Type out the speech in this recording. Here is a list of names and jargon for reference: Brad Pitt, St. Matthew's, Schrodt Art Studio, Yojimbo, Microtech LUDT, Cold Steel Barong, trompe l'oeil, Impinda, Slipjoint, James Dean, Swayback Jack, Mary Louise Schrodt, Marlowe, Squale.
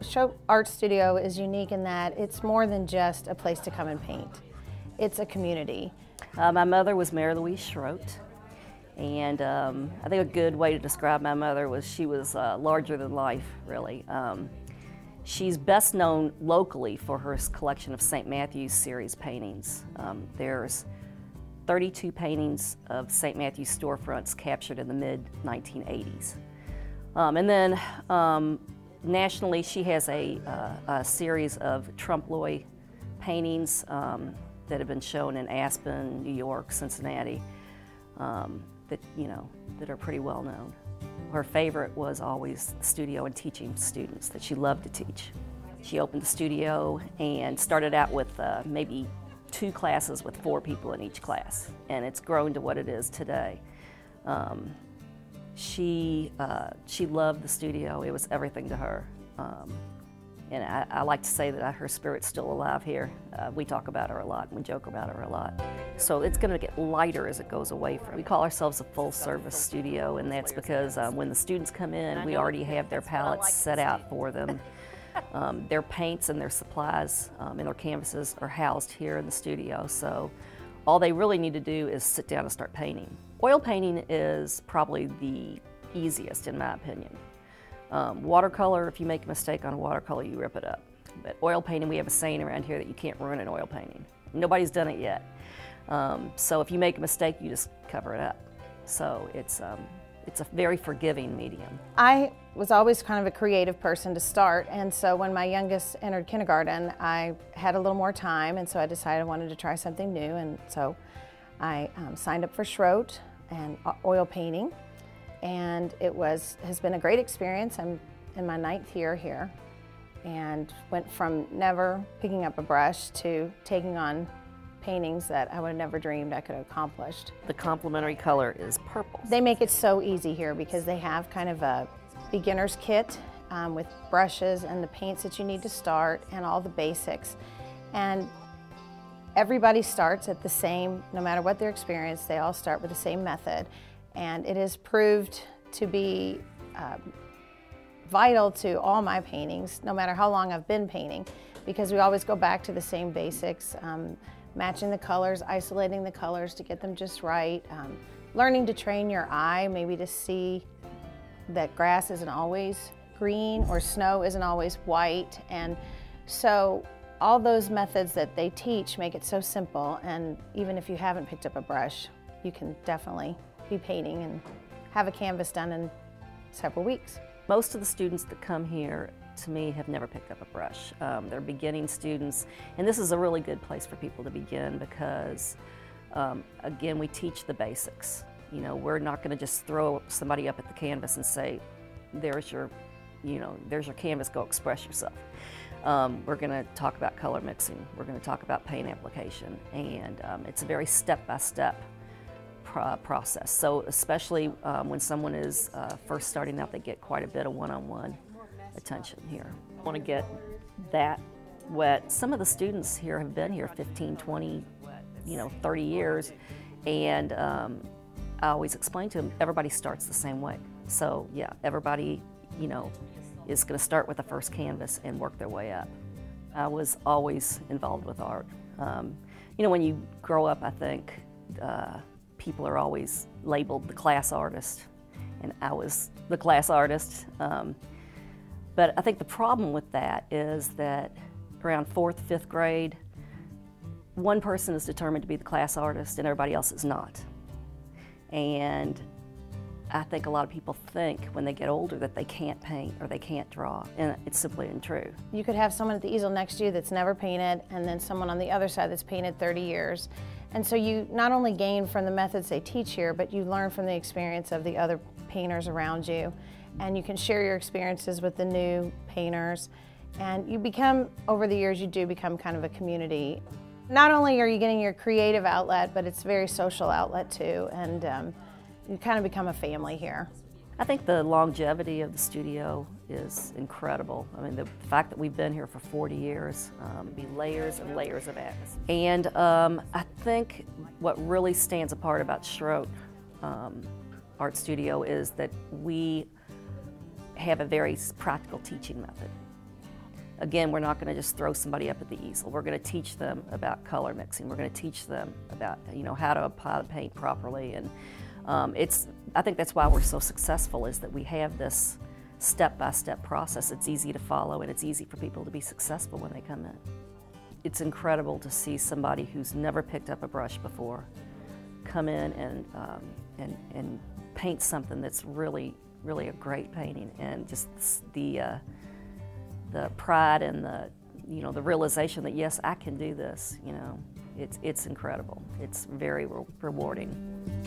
Schrodt Art Studio is unique in that it's more than just a place to come and paint. It's a community. My mother was Mary Louise Schrodt, and I think a good way to describe my mother was she was larger than life, really. She's best known locally for her collection of St. Matthew's series paintings. There's 32 paintings of St. Matthew's storefronts captured in the mid-1980s. And then nationally, she has a series of trompe l'oeil paintings that have been shown in Aspen, New York, Cincinnati, that are pretty well known. Her favorite was always studio and teaching students, that she loved to teach. She opened the studio and started out with maybe 2 classes with 4 people in each class, and it's grown to what it is today. She loved the studio. It was everything to her. And I like to say that her spirit's still alive here. We talk about her a lot, and we joke about her a lot. So it's going to get lighter as it goes away from it. We call ourselves a full-service studio, and that's because when the students come in, we already have their palettes set out for them. Their paints and their supplies and their canvases are housed here in the studio. So all they really need to do is sit down and start painting. Oil painting is probably the easiest, in my opinion. Watercolor, if you make a mistake on watercolor, you rip it up. But oil painting, we have a saying around here that you can't ruin an oil painting. Nobody's done it yet. So if you make a mistake, you just cover it up. So it's a very forgiving medium. I was always kind of a creative person to start, and so when my youngest entered kindergarten, I had a little more time, and so I decided I wanted to try something new, and so I signed up for Schrodt and oil painting, and it has been a great experience. I'm in my 9th year here, and went from never picking up a brush to taking on paintings that I would have never dreamed I could have accomplished. The complementary color is purple. They make it so easy here because they have kind of a beginner's kit with brushes and the paints that you need to start and all the basics. And everybody starts at the same, no matter what their experience, they all start with the same method. And it has proved to be vital to all my paintings, no matter how long I've been painting, because we always go back to the same basics, matching the colors, isolating the colors to get them just right, learning to train your eye, maybe to see that grass isn't always green or snow isn't always white. And so all those methods that they teach make it so simple, and even if you haven't picked up a brush, you can definitely be painting and have a canvas done in several weeks. Most of the students that come here, to me, have never picked up a brush. They're beginning students, and this is a really good place for people to begin because, again, we teach the basics. You know, we're not going to just throw somebody up at the canvas and say, there's your canvas, go express yourself. We're going to talk about color mixing. We're going to talk about paint application, and it's a very step-by-step process. So especially when someone is first starting out, they get quite a bit of one-on-one attention here. I want to get that wet. Some of the students here have been here 15, 20, 30 years, and I always explain to them, everybody starts the same way. So yeah, everybody, is going to start with the first canvas and work their way up. I was always involved with art. When you grow up, I think people are always labeled the class artist, and I was the class artist. But I think the problem with that is that around 4th, 5th grade, one person is determined to be the class artist and everybody else is not. And I think a lot of people think when they get older that they can't paint or they can't draw, and it's simply untrue. You could have someone at the easel next to you that's never painted, and then someone on the other side that's painted 30 years. And so you not only gain from the methods they teach here, but you learn from the experience of the other painters around you, and you can share your experiences with the new painters, and you become, over the years, you do become kind of a community. Not only are you getting your creative outlet, but it's a very social outlet too, and you kind of become a family here. I think the longevity of the studio is incredible. I mean, the fact that we've been here for 40 years, be layers and layers of atmosphere. And I think what really stands apart about Schrodt Art Studio is that we have a very practical teaching method. Again, we're not going to just throw somebody up at the easel. We're going to teach them about color mixing. We're going to teach them about, you know, how to apply the paint properly. And I think that's why we're so successful, is that we have this step-by-step process. It's easy to follow, and it's easy for people to be successful when they come in. It's incredible to see somebody who's never picked up a brush before come in and paint something that's really, really a great painting, and just the pride and the realization that, yes, I can do this. You know, it's incredible. It's very rewarding.